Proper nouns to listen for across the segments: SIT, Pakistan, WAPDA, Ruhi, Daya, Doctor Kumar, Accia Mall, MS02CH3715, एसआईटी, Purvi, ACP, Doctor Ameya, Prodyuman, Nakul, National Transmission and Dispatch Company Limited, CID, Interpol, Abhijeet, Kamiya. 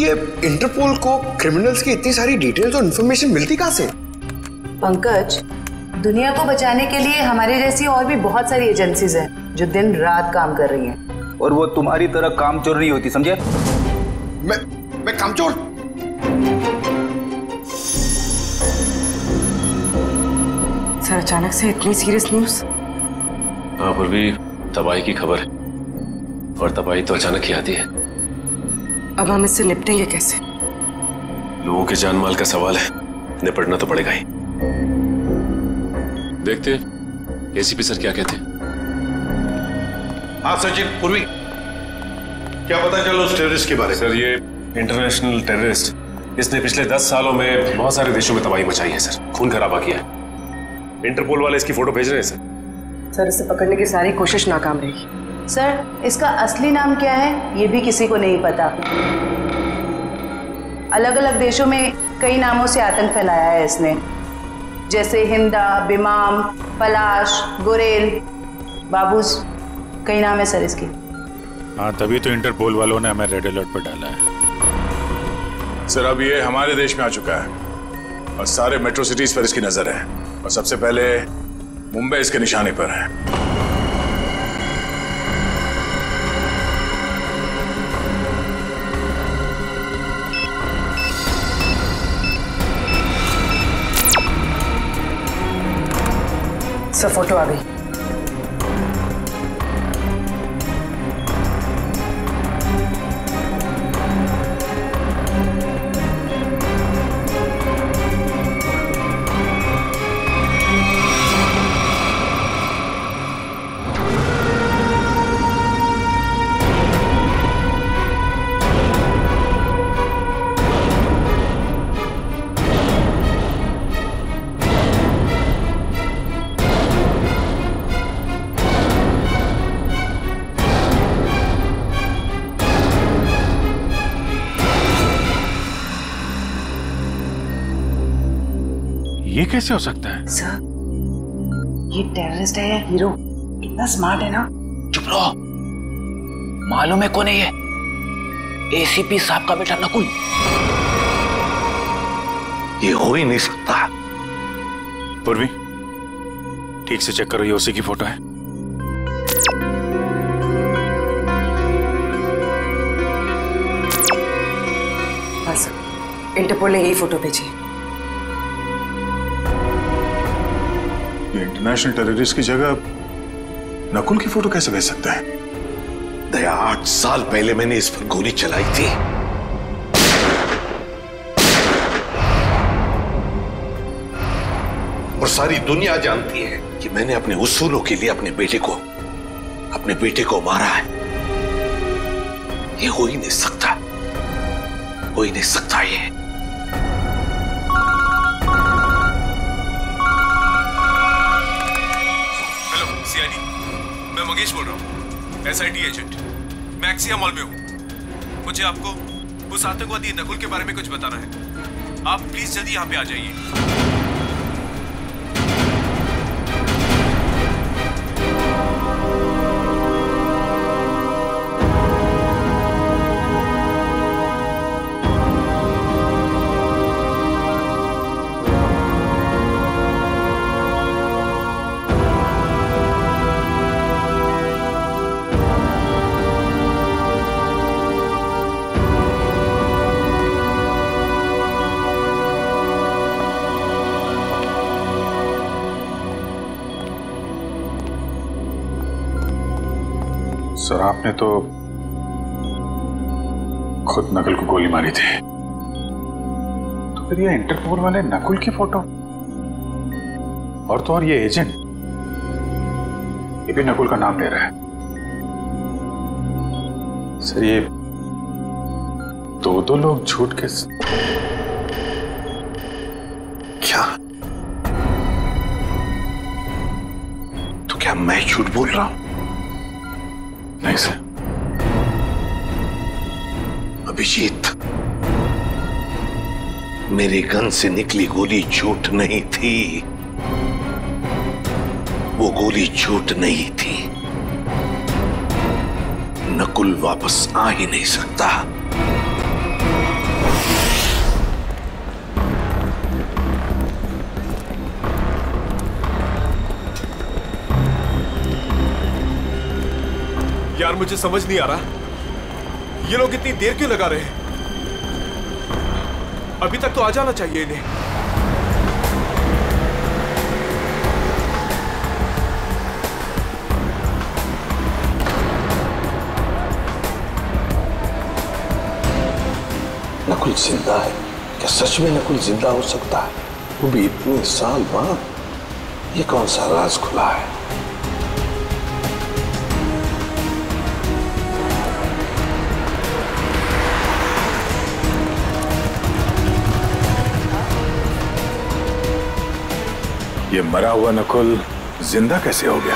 ये इंटरपोल को क्रिमिनल्स की इतनी सारी डिटेल्स और इन्फॉर्मेशन मिलती कहाँ से? पंकज, दुनिया को बचाने के लिए हमारे जैसी और भी बहुत सारी एजेंसीज हैं जो दिन रात काम कर रही हैं। और वो तुम्हारी तरह कामचोर नहीं होती, समझे? मैं कामचोर? सर, अचानक से इतनी सीरियस न्यूज़? हाँ पूर्वी, तबाही की खबर है और तबाही तो अचानक ही आती है। अब हम इससे निपटेंगे कैसे? लोगों के जान माल का सवाल है, निपटना तो पड़ेगा ही। देखते एसीपी सर क्या कहते हैं। हाँ सचिन, पूर्वी क्या पता चला उस टेररिस्ट के बारे में? सर, ये इंटरनेशनल टेररिस्ट, इसने पिछले 10 सालों में बहुत सारे देशों में तबाही मचाई है सर, खून खराबा किया है। इंटरपोल वाले इसकी फोटो भेज रहे हैं सर। सर, इसे पकड़ने की सारी कोशिश नाकाम रही। सर, इसका असली नाम क्या है ये भी किसी को नहीं पता। अलग अलग देशों में कई नामों से आतंक फैलाया है इसने, जैसे हिंदा, बिमाम, पलाश, गोरेल, बाबूस, कई नाम है सर इसके। हाँ, तभी तो इंटरपोल वालों ने हमें रेड अलर्ट पर डाला है सर। अब ये हमारे देश में आ चुका है और सारे मेट्रो सिटीज पर इसकी नजर है और सबसे पहले मुंबई इसके निशाने पर है। सर, फोटो आ गई। ये कैसे हो सकता है सर? ये टेररिस्ट है या हीरो? इतना स्मार्ट है ना। चुप रहो। मालूम है कौन है ये? एसीपी साहब का बेटा नकुल। ये हो ही नहीं सकता। पूर्वी, ठीक से चेक करो, ये उसी की फोटो है। इंटरपोल ने यही फोटो भेजी है। इंटरनेशनल टेररिस्ट की जगह नकुल की फोटो कैसे भेज सकता है? दया, 8 साल पहले मैंने इस पर गोली चलाई थी। और सारी दुनिया जानती है कि मैंने अपने उसूलों के लिए अपने बेटे को मारा है। ये हो ही नहीं सकता ये। मैं मगेश बोल रहा हूँ, SIT एजेंट। मैं एक्सिया मॉल में हूँ। मुझे आपको उस आतंकवादी नकुल के बारे में कुछ बताना है। आप प्लीज जल्दी यहाँ पे आ जाइए। सर, आपने तो खुद नकुल को गोली मारी थी, तो फिर ये इंटरपोल वाले नकुल की फोटो और तो और ये एजेंट, ये भी नकुल का नाम ले रहा है। सर, ये दो लोग झूठ के क्या? तो क्या मैं झूठ बोल रहा हूं? नहीं सर। अभिजीत, मेरे गन से निकली गोली झूठ नहीं थी। वो गोली झूठ नहीं थी। नकुल वापस आ ही नहीं सकता। यार मुझे समझ नहीं आ रहा ये लोग इतनी देर क्यों लगा रहे हैं। अभी तक तो आ जाना चाहिए इन्हें। नकुल जिंदा है क्या? सच में नकुल जिंदा हो सकता है, वो भी इतने साल बाद? ये कौन सा राज खुला है? ये मरा हुआ नकुल जिंदा कैसे हो गया?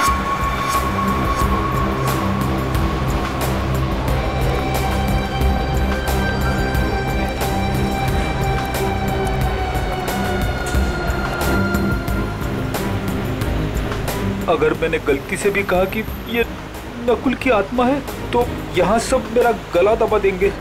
अगर मैंने गलती से भी कहा कि ये नकुल की आत्मा है तो यहाँ सब मेरा गला दबा देंगे।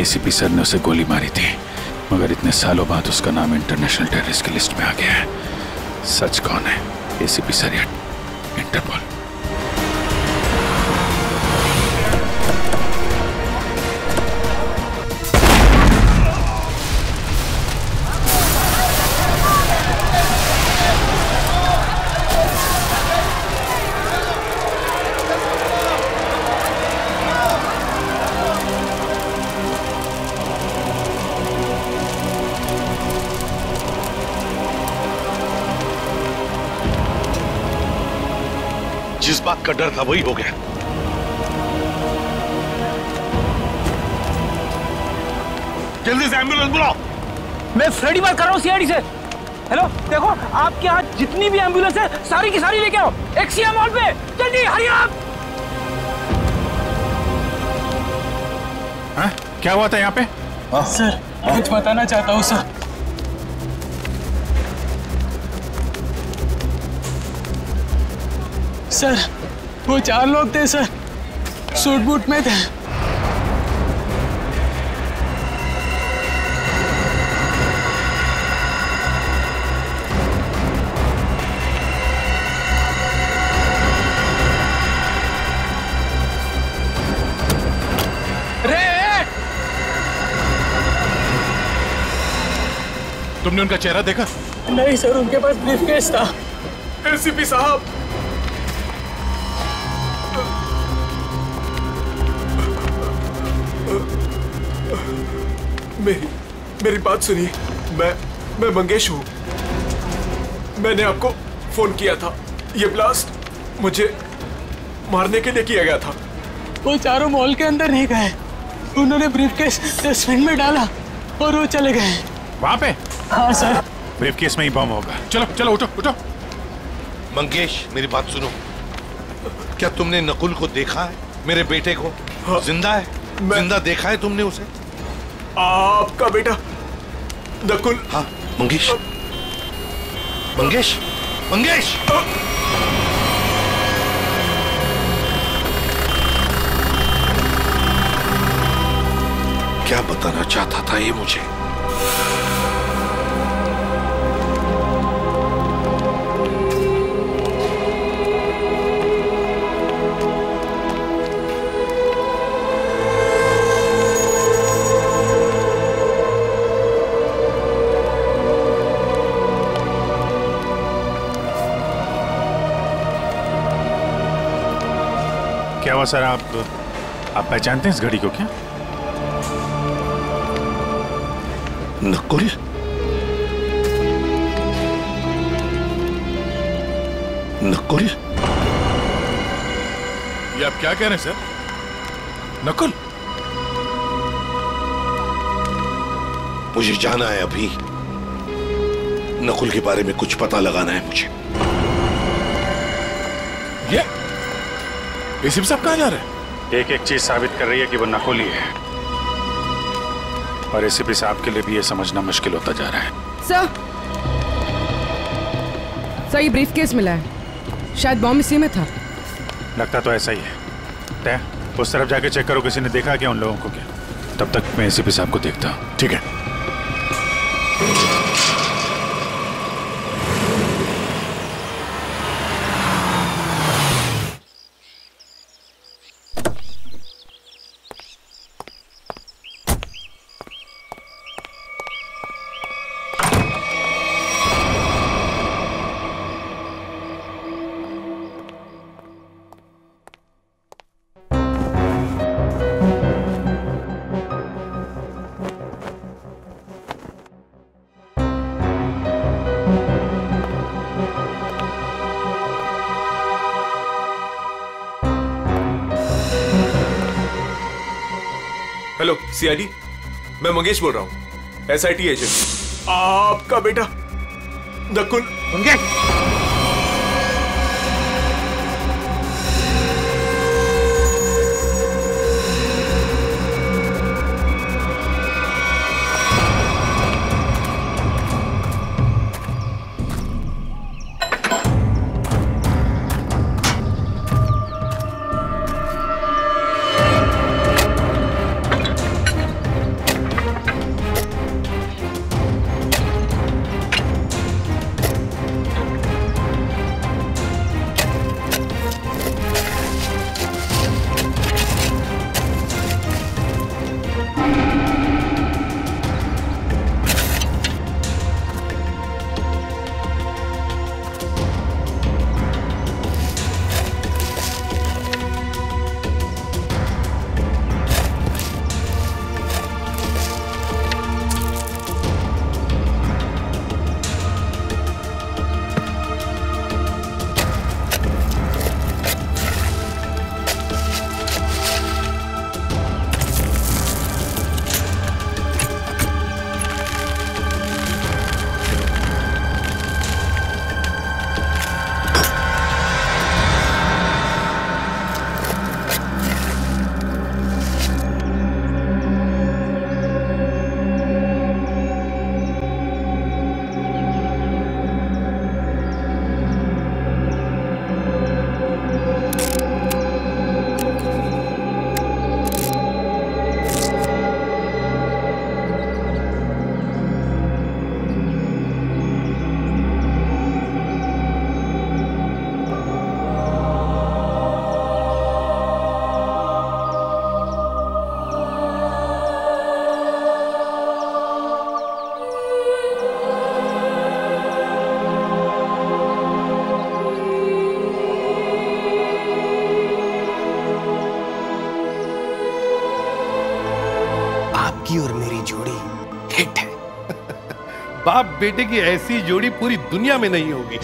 एसीपी सर ने उसे गोली मारी थी, मगर इतने सालों बाद उसका नाम इंटरनेशनल टेररिस्ट की लिस्ट में आ गया है। सच कौन है? एसीपी सर या इंटरपोल? जिस बात का डर था वही हो गया। जल्दी से एम्बुलेंस बुलाओ। मैं फ्रेडी बात कर रहा हूँ सीआईडी से। हेलो, देखो आपके यहाँ जितनी भी एम्बुलेंस है सारी की सारी लेके आओ एक्सिया मॉल पे। जल्दी हरी आप। हाँ? क्या हुआ था यहाँ पे? सर कुछ बताना चाहता हूँ सर। सर वो चार लोग थे सर, सूट बूट में थे। रे तुमने उनका चेहरा देखा? नहीं सर, उनके पास ब्रीफकेस था। एसीपी साहब मेरी बात सुनिए, मैं मंगेश हूँ। मैंने आपको फोन किया था। ये ब्लास्ट मुझे मारने के लिए किया गया था। वो चारों मॉल के अंदर नहीं गए, उन्होंने ब्रीफकेस डस्टबिन में डाला और वो चले गए। वहाँ पे? हाँ सर। ब्रीफकेस में ही बम होगा। चलो चलो उठो उठो। मंगेश मेरी बात सुनो, क्या तुमने नकुल को देखा है? मेरे बेटे को? हाँ। जिंदा है? जिंदा देखा है तुमने उसे? आपका बेटा नकुल? हाँ। मंगेश मंगेश मंगेश क्या बताना चाहता था ये मुझे? सर आप पहचानते हैं इस घड़ी को क्या? नकुल? नकुल? ये आप क्या कह रहे हैं सर? नकुल? मुझे जाना है अभी। नकुल के बारे में कुछ पता लगाना है मुझे। ये एसीपी साहब कहाँ जा रहे हैं? एक एक चीज साबित कर रही है कि वो नकुल ही है, और एसीपी साहब के लिए भी ये समझना मुश्किल होता जा रहा है। सर सर, ये ब्रीफकेस मिला है, शायद बॉम्ब इसी में था। लगता तो ऐसा ही है। तय उस तरफ जाके चेक करो, किसी ने देखा क्या उन लोगों को। क्या तब तक मैं एसीपी साहब को देखता हूँ। ठीक है। सीआईडी, मैं मंगेश बोल रहा हूँ, एसआईटी एजेंट, आपका बेटा नकुल। मंगेश, बाप बेटे की ऐसी जोड़ी पूरी दुनिया में नहीं होगी।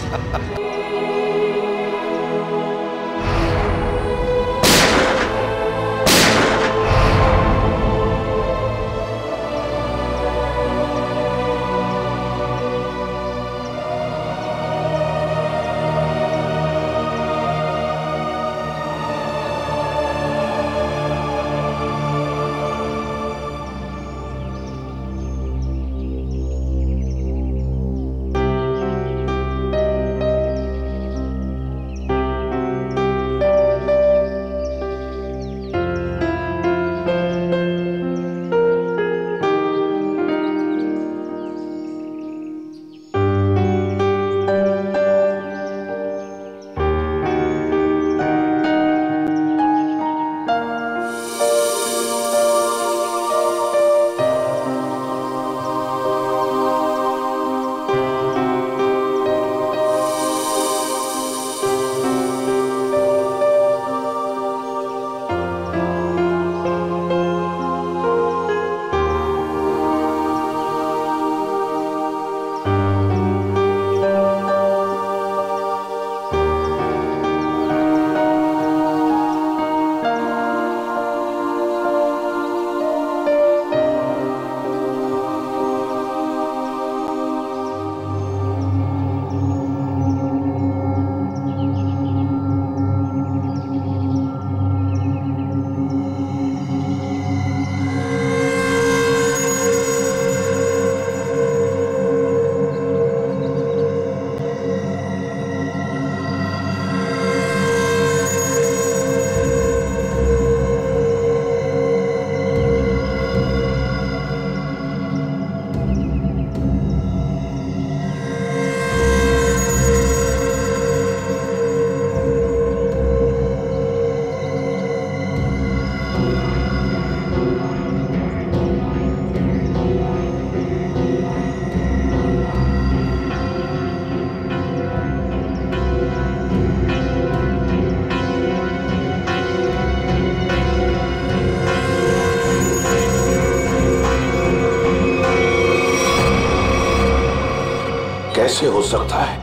कैसे हो सकता है,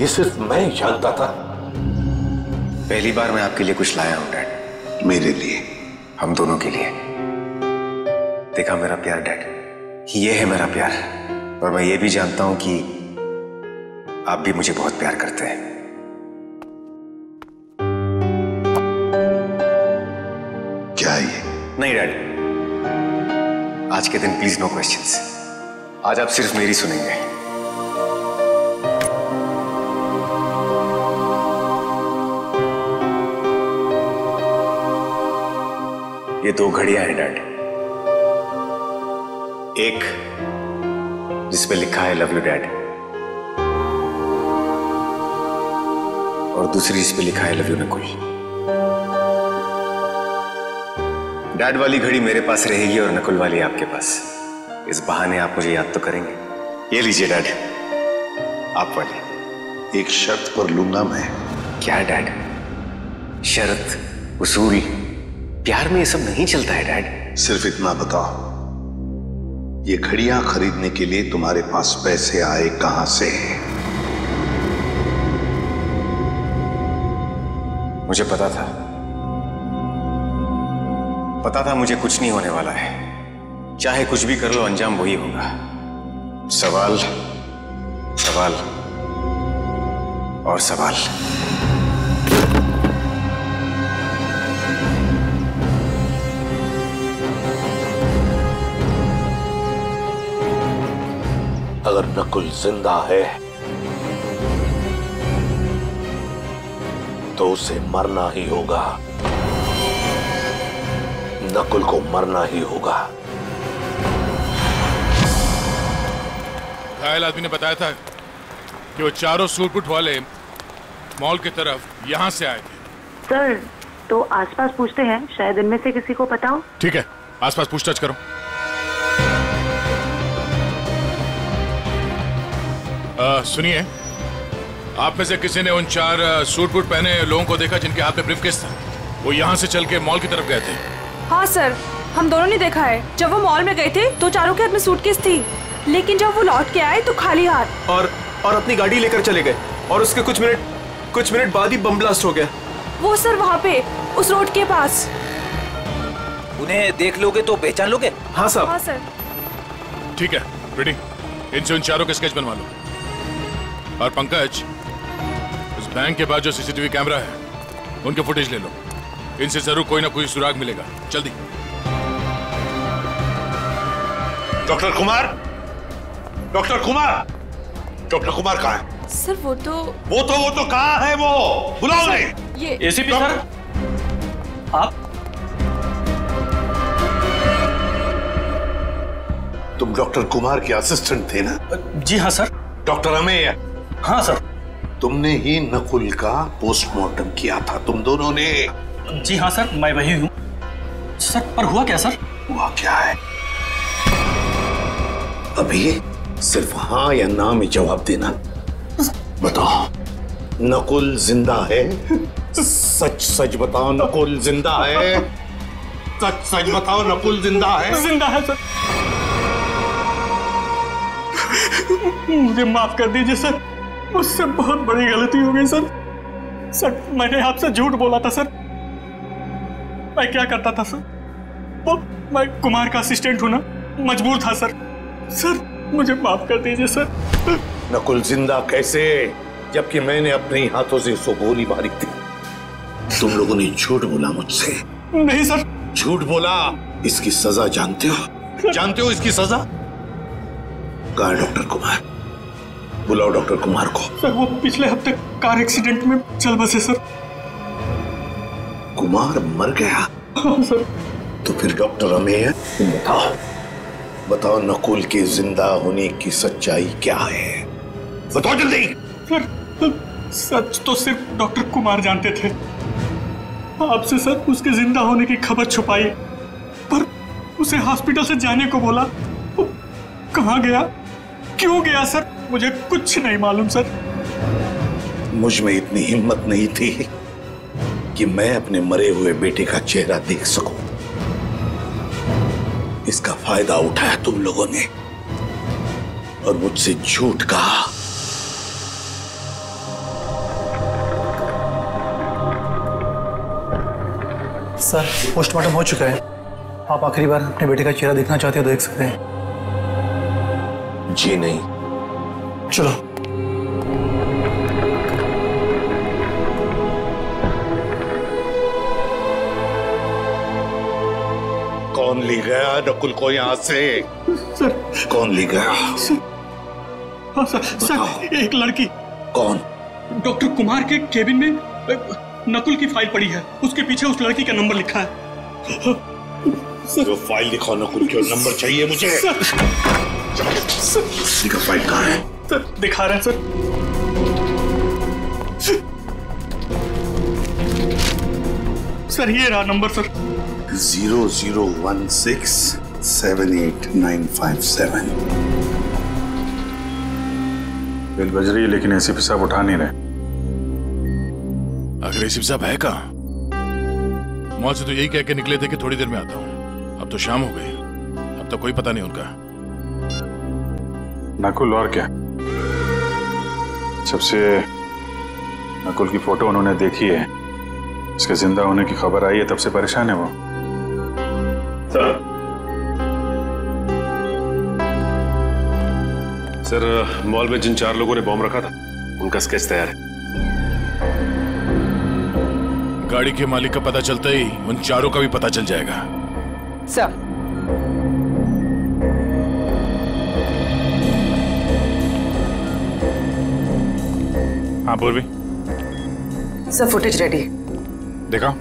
ये सिर्फ मैं ही जानता था। पहली बार मैं आपके लिए कुछ लाया हूं डैड। मेरे लिए? हम दोनों के लिए। देखा मेरा प्यार डैड, ये है मेरा प्यार। और मैं ये भी जानता हूं कि आप भी मुझे बहुत प्यार करते हैं। क्या ये? नहीं डैड, आज के दिन प्लीज नो क्वेश्चंस। आज आप सिर्फ मेरी सुनेंगे। ये दो घड़ियां हैं डैड, एक जिसमें लिखा है लव यू डैड और दूसरी जिसमें लिखा है लव यू नकुल। डैड वाली घड़ी मेरे पास रहेगी और नकुल वाली आपके पास। इस बहाने आप मुझे याद तो करेंगे। ये लीजिए डैड, आप वाली। एक शर्त पर लूंगा मैं। क्या डैड? शर्त, उसूल, प्यार में ये सब नहीं चलता है डैड। सिर्फ इतना बताओ, ये घड़ियां खरीदने के लिए तुम्हारे पास पैसे आए कहां से? मुझे पता था, मुझे कुछ नहीं होने वाला है। चाहे कुछ भी कर लो, अंजाम वही होगा। सवाल, सवाल और सवाल। अगर नकुल जिंदा है तो उसे मरना ही होगा। नकुल को मरना ही होगा। घायल आदमी ने बताया था कि वो चारों सूटबूट वाले मॉल की तरफ यहाँ से आए थे। सर, तो आसपास पूछते हैं, शायद इनमें से किसी को पता हो। ठीक है, आसपास पूछताछ करो। सुनिए, आप में से किसी ने उन चार सूट बूट पहने लोगों को देखा जिनके हाथ में ब्रीफकेस था? वो यहाँ से चल के मॉल की तरफ गए थे। हाँ सर, हम दोनों ने देखा है। जब वो मॉल में गए थे तो चारों के हाथ में सूटकेस थी, लेकिन जब वो लौट के आए तो खाली हाथ और अपनी गाड़ी लेकर चले गए। और उसके कुछ मिनट बाद ही बम ब्लास्ट हो गया। वो सर वहाँ पे उस रोड के पास। उन्हें देख लोगे तो पहचान लोगे? हाँ साहब। हाँ सर। ठीक है बेटी, इनसे उन चारों के स्केच बनवा लो। और पंकज, उस बैंक के पास जो सीसीटीवी कैमरा है उनके फुटेज ले लो। इनसे जरूर कोई ना कोई सुराग मिलेगा। जल्दी। डॉक्टर कुमार कहाँ है? सर वो तो कहाँ है? वो बुलाओ उन्हें। ये एसीपी सर, आप तुम डॉक्टर कुमार के असिस्टेंट थे ना? जी हाँ सर। डॉक्टर अमेया। हाँ सर। तुमने ही नकुल का पोस्टमार्टम किया था, तुम दोनों ने? जी हाँ सर, मैं वही हूँ सर। पर हुआ क्या सर? हुआ क्या है? अभी सिर्फ हाँ या ना में जवाब देना। बताओ, नकुल जिंदा है? सच बताओ, नकुल जिंदा है? सच बताओ, नकुल जिंदा है? जिंदा है सर। मुझे माफ कर दीजिए सर, मुझसे बहुत बड़ी गलती हो गई सर। सर, मैंने आपसे झूठ बोला था सर। मैं क्या करता था सर? वो मैं कुमार का असिस्टेंट हूं ना, मजबूर था सर। सर मुझे माफ कर दीजिए सर। नकुल जिंदा कैसे, जबकि मैंने अपने हाथों से उसको गोली मारी थी? तुम लोगों ने झूठ बोला मुझसे। नहीं सर। झूठ बोला, इसकी सजा जानते हो? जानते हो इसकी सजा? कहाँ है डॉक्टर कुमार? बुलाओ डॉक्टर कुमार को। सर वो पिछले हफ्ते कार एक्सीडेंट में चल बसे सर। कुमार मर गया? हाँ सर। तो फिर डॉक्टर अमेया, बताओ नकुल के जिंदा होने की सच्चाई क्या है? बताओ जल्दी। सर सच तो सिर्फ डॉक्टर कुमार जानते थे। आपसे सर उसके जिंदा होने की खबर छुपाई, पर उसे हॉस्पिटल से जाने को बोला। कहाँ गया, क्यों गया सर, मुझे कुछ नहीं मालूम सर। मुझ में इतनी हिम्मत नहीं थी कि मैं अपने मरे हुए बेटे का चेहरा देख सकूं। इसका फायदा उठाया तुम लोगों ने और मुझसे झूठ कहा। सर, पोस्टमार्टम हो चुका है। आप आखिरी बार अपने बेटे का चेहरा देखना चाहते हो तो देख सकते हैं। जी नहीं। चलो। कौन ले गया नकुल को यहाँ से? सर कौन ले गया? सर, सर एक लड़की। कौन? डॉक्टर कुमार के केबिन में नकुल की फाइल पड़ी है, उसके पीछे उस लड़की का नंबर लिखा है। फाइल दिखाओ नकुल की, नंबर चाहिए मुझे। सर फाइल कहाँ है? सर दिखा रहे हैं सर। सर ये रहा नंबर सर, 001678957। बेल बज रही है लेकिन एसीपी साहब उठा नहीं रहे। आखिर एसीपी साहब है कहाँ? वहां से तो यही कह के निकले थे कि थोड़ी देर में आता हूँ, अब तो शाम हो गई, अब तो कोई पता नहीं उनका। नकुल और क्या? सबसे नकुल की फोटो उन्होंने देखी है, इसके जिंदा होने की खबर आई है तब से परेशान है वो। सर मॉल में जिन 4 लोगों ने बॉम्ब रखा था उनका स्केच तैयार है। गाड़ी के मालिक का पता चलता ही उन 4 का भी पता चल जाएगा। सर हाँ बोल भी। सर फुटेज रेडी है, देखा?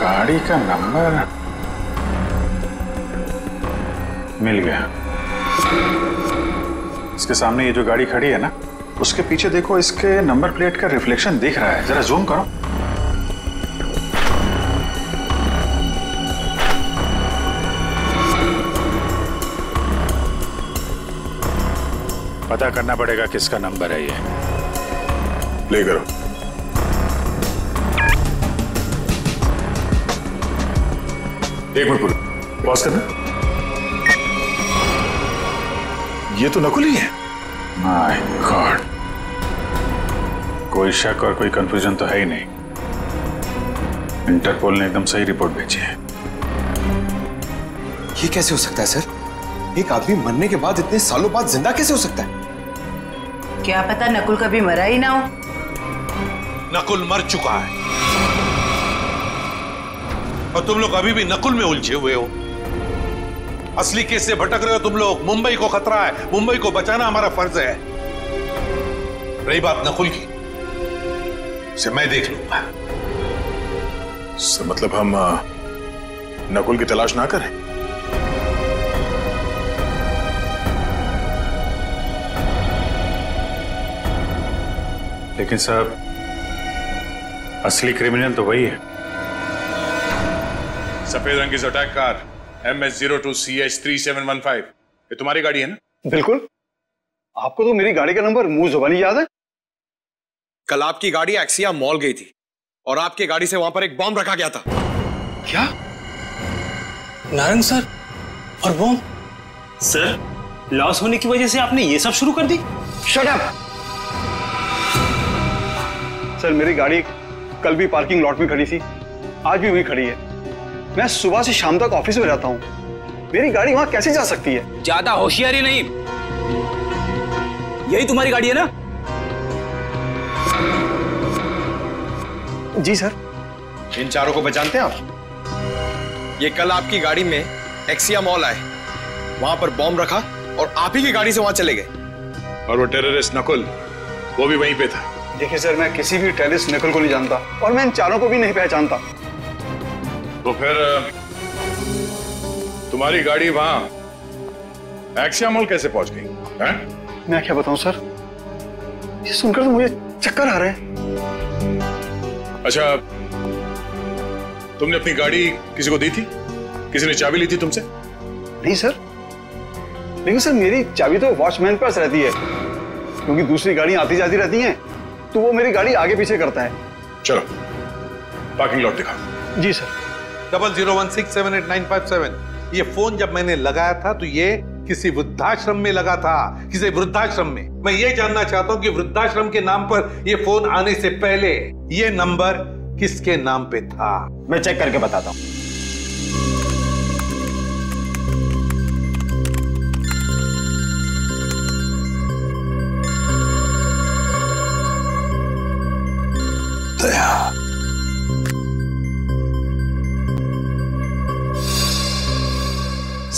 गाड़ी का नंबर मिल गया। इसके सामने ये जो गाड़ी खड़ी है ना, उसके पीछे देखो, इसके नंबर प्लेट का रिफ्लेक्शन दिख रहा है, जरा जूम करो। पता करना पड़ेगा किसका नंबर है ये। प्ले करो। एक मिनट पूरा पॉज करना। ये तो नकुल ही है। माय गॉड, कोई शक और कोई कंफ्यूजन तो है ही नहीं। इंटरपोल ने एकदम सही रिपोर्ट भेजी है। ये कैसे हो सकता है सर? एक आदमी मरने के बाद इतने सालों बाद जिंदा कैसे हो सकता है? क्या पता नकुल कभी मरा ही ना हो। नकुल मर चुका है और तुम लोग अभी भी नकुल में उलझे हुए हो। असली केस से भटक रहे हो तुम लोग। मुंबई को खतरा है, मुंबई को बचाना हमारा फर्ज है। रही बात नकुल की, उसे मैं देख लूंगा। मतलब हम नकुल की तलाश ना करें? लेकिन साहब असली क्रिमिनल तो वही है। सफेद रंग की अटैक कार MS02CH3715, ये तुम्हारी गाड़ी है ना? बिल्कुल। आपको तो मेरी गाड़ी का नंबर मुंह जुबानी याद है। कल आपकी गाड़ी एक्सिया मॉल गई थी और आपकी गाड़ी से वहां पर एक बॉम्ब रखा गया था। क्या नारंग सर? और बॉम्ब सर लॉस होने की वजह से आपने ये सब शुरू कर दी? Shut up. सर मेरी गाड़ी कल भी पार्किंग लॉट में खड़ी थी, आज भी वहीं खड़ी है। मैं सुबह से शाम तक ऑफिस में रहता हूँ, मेरी गाड़ी वहाँ कैसे जा सकती है? ज्यादा होशियारी नहीं, यही तुम्हारी गाड़ी है ना? जी सर। इन 4 को पहचानते हैं आप? ये कल आपकी गाड़ी में एक्सिया मॉल आए, वहां पर बॉम्ब रखा और आप ही की गाड़ी से वहां चले गए। और वो टेररिस्ट नकुल, वो भी वहीं पे था। देखिए सर मैं किसी भी टेररिस्ट नकुल को नहीं जानता और मैं इन 4 को भी नहीं पहचानता। तो फिर तुम्हारी गाड़ी वहां एक्सिया मॉल कैसे पहुंच गई? मैं क्या बताऊं सर, ये सुनकर तो मुझे चक्कर आ रहे हैं। अच्छा तुमने अपनी गाड़ी किसी को दी थी? किसी ने चाबी ली थी तुमसे? नहीं सर, लेकिन सर मेरी चाबी तो वॉचमैन पास रहती है, क्योंकि दूसरी गाड़ियां आती जाती रहती हैं तो वो मेरी गाड़ी आगे पीछे करता है। चलो पार्किंग लॉट दिखा। जी सर। 001678957 ये फोन जब मैंने लगाया था तो ये किसी वृद्धाश्रम में लगा था, किसी वृद्धाश्रम में। मैं ये जानना चाहता हूँ कि वृद्धाश्रम के नाम पर ये फोन आने से पहले ये नंबर किसके नाम पे था। मैं चेक करके बताता हूँ।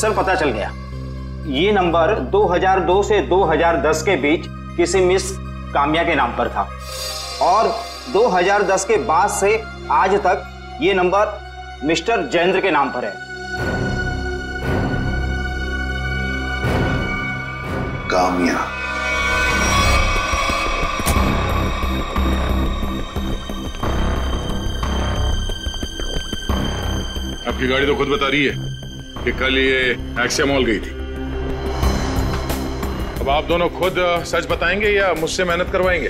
सर पता चल गया, ये नंबर 2002 से 2010 के बीच किसी मिस कामिया के नाम पर था और 2010 के बाद से आज तक ये नंबर मिस्टर जयेंद्र के नाम पर है। कामिया, आपकी गाड़ी तो खुद बता रही है कि कल ये एक्सिया मॉल गई थी। अब आप दोनों खुद सच बताएंगे या मुझसे मेहनत करवाएंगे?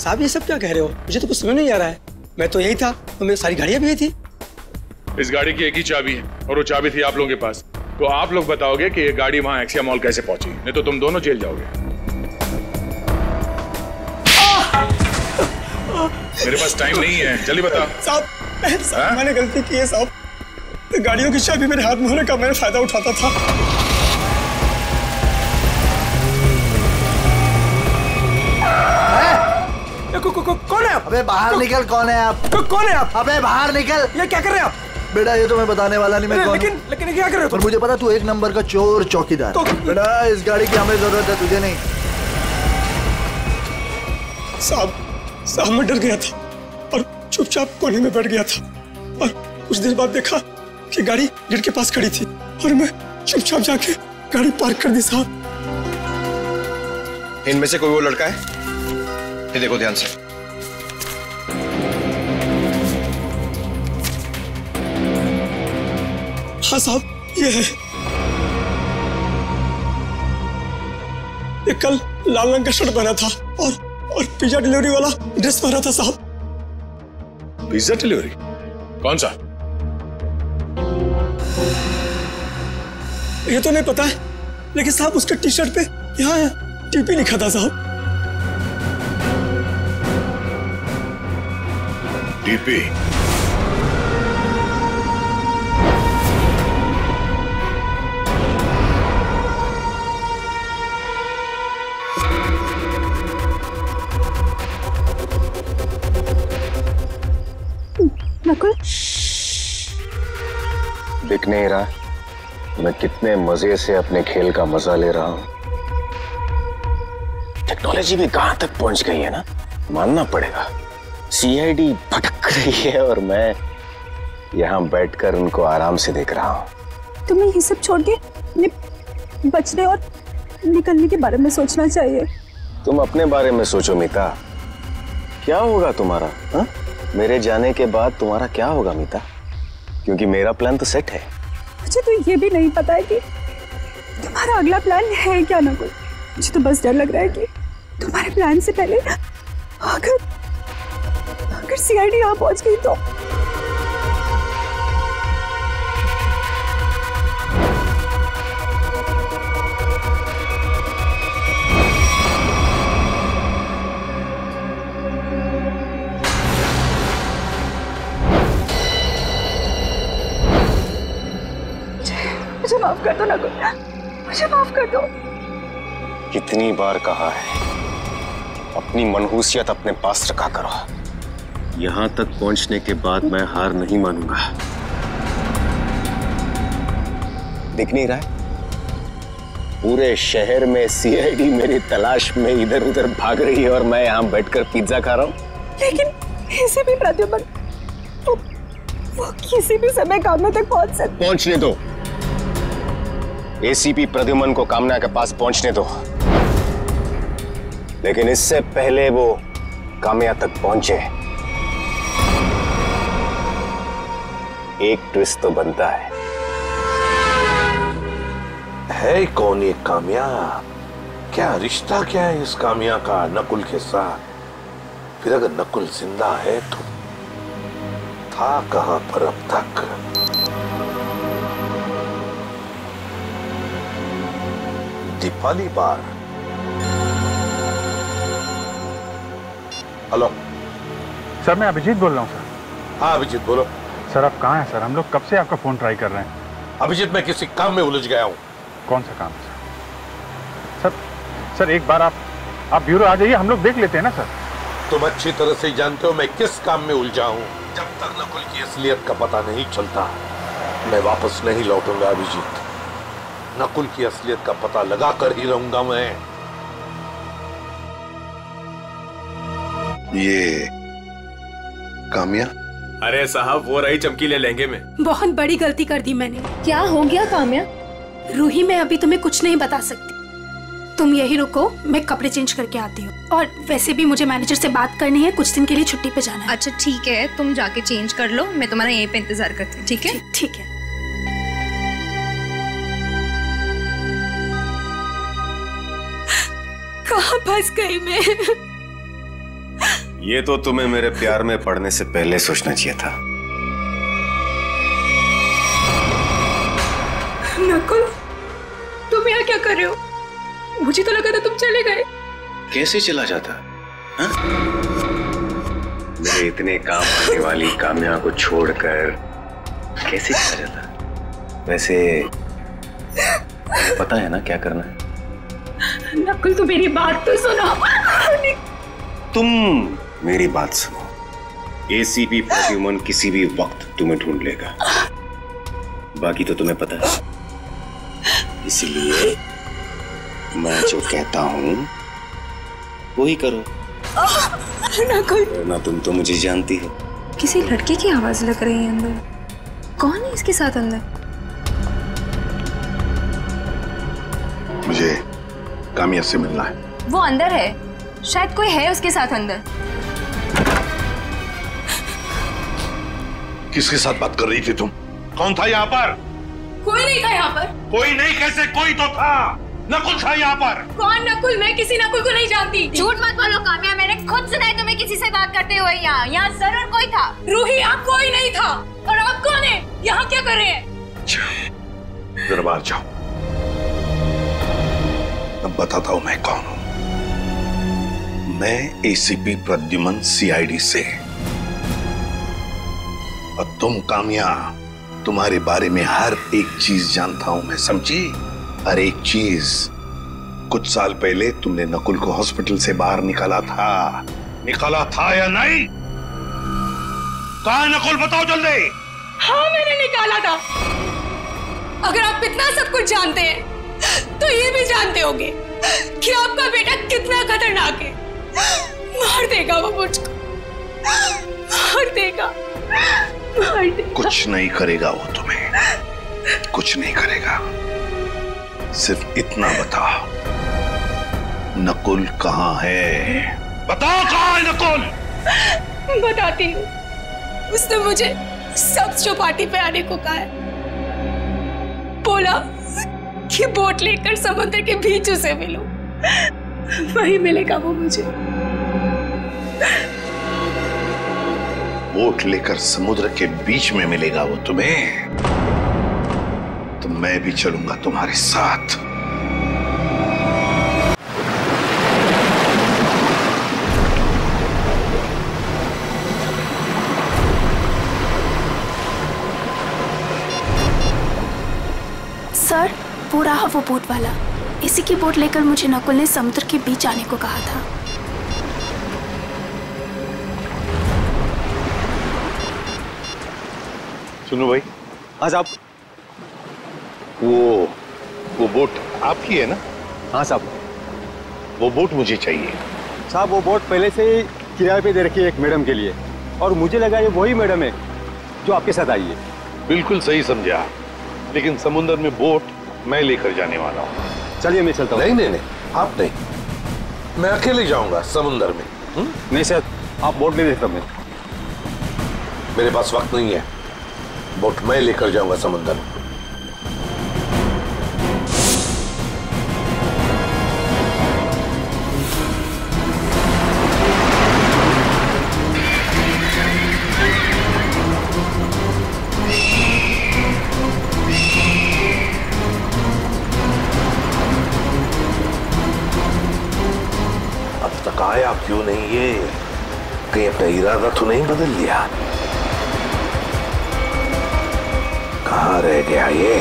साहब ये सब क्या कह रहे हो, मुझे तो कुछ समझ नहीं आ रहा है। मैं तो यही था और मेरी सारी गाड़ियां भी यही थी। इस गाड़ी की एक ही चाबी है और वो चाबी थी आप लोगों के पास, तो आप लोग बताओगे कि ये गाड़ी वहां एक्सिया मॉल कैसे पहुंची, नहीं तो तुम दोनों जेल जाओगे। मेरे पास टाइम नहीं है, जल्दी बताओ। साहब मैंने गलती की है साहब, गाड़ियों की चाबी मेरे हाथ में होने का मैं फायदा उठाता था। कौन है आप? अबे बाहर निकल। कौन है आप? कौन है आप? अबे बाहर निकल। ये क्या कर रहे हैं आप? बेटा ये तो मैं बताने वाला नहीं मैं कौन। लेकिन क्या कर रहे हो? पर मुझे पता तू एक नंबर का चोर चौकीदार। बेटा इस गाड़ी की हमें जरूरत है, तुझे नहीं। साहब मैं डर गया था और चुपचाप कोने में बैठ गया था और कुछ देर बाद देखा कि गाड़ी गेट के पास खड़ी थी और मैं चुपचाप जाके गाड़ी पार्क कर दी। साहब इनमें से कोई वो लड़का है, ये देखो ध्यान से। हाँ साहब ये है, ये कल लाल रंग का शर्ट पहना था और पिज्जा डिलीवरी वाला ड्रेस पहना था। साहब पिज्जा डिलीवरी कौन सा? ये तो नहीं पता है, लेकिन साहब उसके टी शर्ट पे यहाँ टीपी लिखा था। साहब टीपी। नकुल दिख नहीं रहा है? मैं कितने मजे से अपने खेल का मजा ले रहा हूं। टेक्नोलॉजी भी कहां तक पहुंच गई है ना, मानना पड़ेगा। सीआईडी भटक रही है और मैं यहां बैठकर उनको आराम से देख रहा हूं। तुम्हें ये सब छोड़ के बचने और निकलने के बारे में सोचना चाहिए। तुम अपने बारे में सोचो मीता, क्या होगा तुम्हारा? हा? मेरे जाने के बाद तुम्हारा क्या होगा मीता, क्योंकि मेरा प्लान तो सेट है। मुझे तो ये भी नहीं पता है कि तुम्हारा अगला प्लान है क्या नकुल। मुझे तो बस डर लग रहा है कि तुम्हारे प्लान से पहले अगर सीआईडी यहाँ पहुंच गई तो। माफ कर दो नकुल, मुझे माफ कर दो। कितनी बार कहा है अपनी मनहूसियत अपने पास रखा करो। यहां तक पहुंचने के बाद मैं हार नहीं मानूंगा। दिख नहीं रहा है? पूरे शहर में सीआईडी मेरी तलाश में इधर उधर भाग रही है और मैं यहां बैठकर पिज्जा खा रहा हूं। लेकिन ऐसे भी प्रद्युमन वो किसी भी समय कामना तक पहुंच सकते। पहुंचने दो, एसीपी प्रद्युमन को कामना के पास पहुंचने दो, लेकिन इससे पहले वो कामया तक पहुंचे एक ट्विस्ट तो बनता है। है कौन ये कामया? क्या रिश्ता क्या है इस कामया का नकुल के साथ? फिर अगर नकुल जिंदा है तो था कहां पर अब तक? दी पहली बार। हेलो सर, मैं अभिजीत बोल रहा हूँ सर। हाँ अभिजीत बोलो। सर आप कहाँ हैं सर? हम लोग कब से आपका फोन ट्राई कर रहे हैं। अभिजीत मैं किसी काम में उलझ गया हूँ। कौन सा काम सर? सर एक बार आप ब्यूरो आ जाइए, हम लोग देख लेते हैं ना सर। तुम अच्छी तरह से जानते हो मैं किस काम में उलझा हूँ। जब तक नकुल की असलियत का पता नहीं चलता मैं वापस नहीं लौटूंगा अभिजीत। नकुल की असलियत का पता लगा कर ही रहूंगा मैं। ये कामिया? अरे साहब वो रही चमकीले लहंगे में। बहुत बड़ी गलती कर दी मैंने। क्या हो गया कामिया? रूही मैं अभी तुम्हें कुछ नहीं बता सकती, तुम यही रुको, मैं कपड़े चेंज करके आती हूँ। और वैसे भी मुझे मैनेजर से बात करनी है, कुछ दिन के लिए छुट्टी पे जाना है। अच्छा ठीक है, तुम जाके चेंज कर लो, मैं तुम्हारा यहीं पे इंतजार करती हूँ। ठीक है ठीक है। कहाँ फंस गई मैं? ये तो तुम्हें मेरे प्यार में पड़ने से पहले सोचना चाहिए था। नकुल तुम यहाँ क्या कर रहे हो? मुझे तो लगा था तुम चले गए। कैसे चला जाता? मेरे इतने काम आने वाली कामया को छोड़कर कैसे चला जाता? वैसे पता है ना क्या करना है? नकुल तुम मेरी बात तो सुनो। तुम मेरी बात सुनो, एसीपी प्रद्युमन किसी भी वक्त तुम्हें ढूंढ लेगा, बाकी तो तुम्हें पता है। इसलिए मैं जो कहता हूँ वो ही करो। ना तुम तो मुझे जानती हो। किसी लड़के की आवाज लग रही है अंदर। कौन है इसके साथ अंदर? मुझे कामिया से मिलना है। वो अंदर है, शायद कोई है उसके साथ अंदर। किसके साथ बात कर रही थी तुम? कौन था यहाँ पर? कोई नहीं था यहाँ पर। कोई नहीं कैसे? कोई तो था। नकुल था यहाँ पर। कौन नकुल? मैं किसी नकुल को नहीं जानती। झूठ मत बोलो कामिया, मैंने खुद सुना है तुम्हें किसी से बात करते हुए। यहाँ जरूर कोई था। रूही यहाँ कोई नहीं था। और आप कौन है? यहाँ क्या कर रहे हैं? दरबार जाओ, अब बताता हूँ मैं कौन हूँ। मैं एसीपी प्रद्युमन सीआईडी से। और तुम कामिया, तुम्हारे बारे में हर एक चीज जानता हूँ मैं, समझी? हर एक चीज। कुछ साल पहले तुमने नकुल को हॉस्पिटल से बाहर निकाला था। निकाला था या नहीं? कहाँ नकुल बताओ जल्दी। हाँ मैंने निकाला था। अगर आप इतना सब कुछ जानते हैं तो ये भी जानते होंगे कि आपका बेटा कितना खतरनाक है। मार देगा वो मुझको, मार देगा, मार देगा। कुछ नहीं करेगा वो, तुम्हें कुछ नहीं करेगा। सिर्फ इतना बताओ, नकुल कहाँ है? बताओ कहाँ है नकुल। बताती हूँ, उसने मुझे सब चौपाटी पे आने को कहा है। बोला कि बोट लेकर समुद्र के बीच उसे मिलो, वही मिलेगा वो मुझे। बोट लेकर समुद्र के बीच में मिलेगा वो तुम्हें? तो मैं भी चलूंगा तुम्हारे साथ। सर वो रहा वो बोट वाला, इसी की बोट लेकर मुझे नकुल ने समुद्र के बीच आने को कहा था। सुनो भाई, आज आप वो बोट आपकी है ना? हाँ साहब, वो बोट मुझे चाहिए। साहब वो बोट पहले से ही किराए पे दे रखी है एक मैडम के लिए, और मुझे लगा ये वही मैडम है जो आपके साथ आई है। बिल्कुल सही समझा, लेकिन समुंदर में बोट मैं लेकर जाने वाला हूँ। चलिए मैं चलता हूँ। नहीं नहीं नहीं, आप नहीं, मैं अकेले जाऊँगा समुंदर में। नहीं सर, आप बोट ले देता हूँ। मेरे पास वक्त नहीं है, बोट मैं लेकर जाऊँगा समुंदर में। गायब क्यों नहीं है? कहीं अपना इरादा तो नहीं बदल लिया? कहाँ रह गया ये?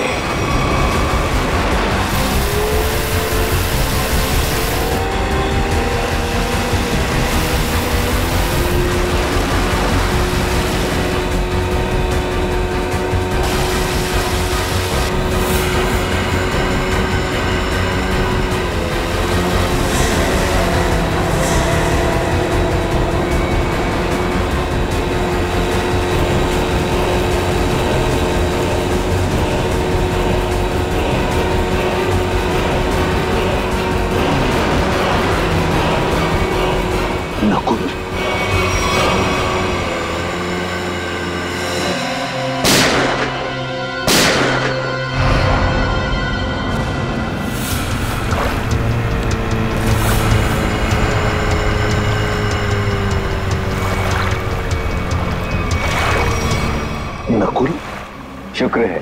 शुक्र है,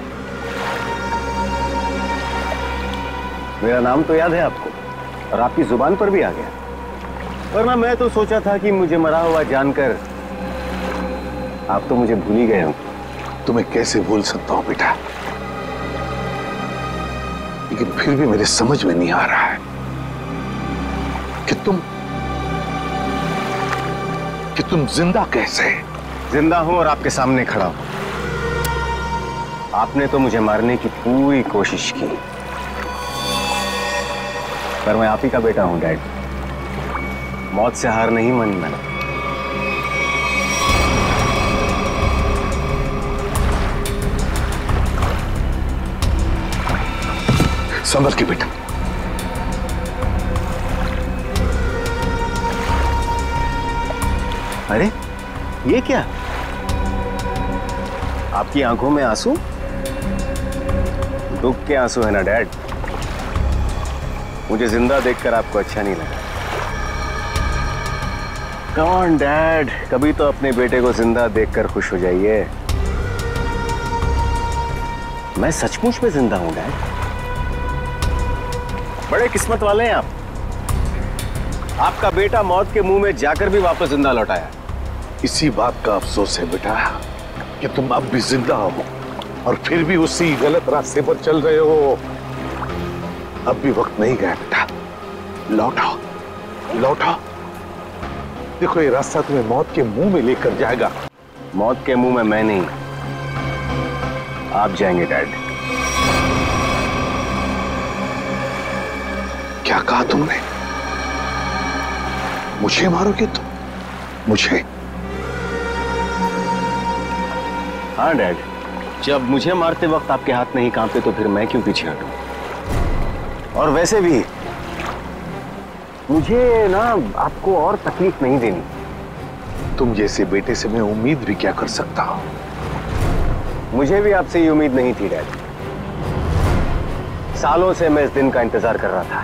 मेरा नाम तो याद है आपको और आपकी जुबान पर भी आ गया। वरना मैं तो सोचा था कि मुझे मरा हुआ जानकर आप तो मुझे भूल ही गए हो। तुम्हें कैसे भूल सकता हूं बेटा, लेकिन फिर भी मेरे समझ में नहीं आ रहा है कि तुम जिंदा कैसे? जिंदा हो और आपके सामने खड़ा हो। आपने तो मुझे मारने की पूरी कोशिश की, पर मैं आप ही का बेटा हूं डैड। मौत से हार नहीं मानी मैंने। संभल के बेटा, अरे ये क्या, आपकी आंखों में आंसू? दुख के आंसू है ना डैड? मुझे जिंदा देखकर आपको अच्छा नहीं लगा? कम ऑन डैड, कभी तो अपने बेटे को जिंदा देखकर खुश हो जाइए। मैं सचमुच में जिंदा हूं डैड। बड़े किस्मत वाले हैं आप। आपका बेटा मौत के मुंह में जाकर भी वापस जिंदा लौट आया। इसी बात का अफसोस है बेटा कि तुम अब भी जिंदा हो और फिर भी उसी गलत रास्ते पर चल रहे हो। अब भी वक्त नहीं गया बेटा, लौटाओ लौटाओ। देखो ये रास्ता तुम्हें मौत के मुंह में लेकर जाएगा। मौत के मुंह में मैं नहीं, आप जाएंगे डैड। क्या कहा तुमने? मुझे मारोगे तुम? मुझे? हाँ डैड, जब मुझे मारते वक्त आपके हाथ नहीं कांपते तो फिर मैं क्यों पीछे हटूं? और वैसे भी मुझे ना आपको और तकलीफ नहीं देनी। तुम जैसे बेटे से मैं उम्मीद भी क्या कर सकता हूं? मुझे भी आपसे ये उम्मीद नहीं थी डैड। सालों से मैं इस दिन का इंतजार कर रहा था।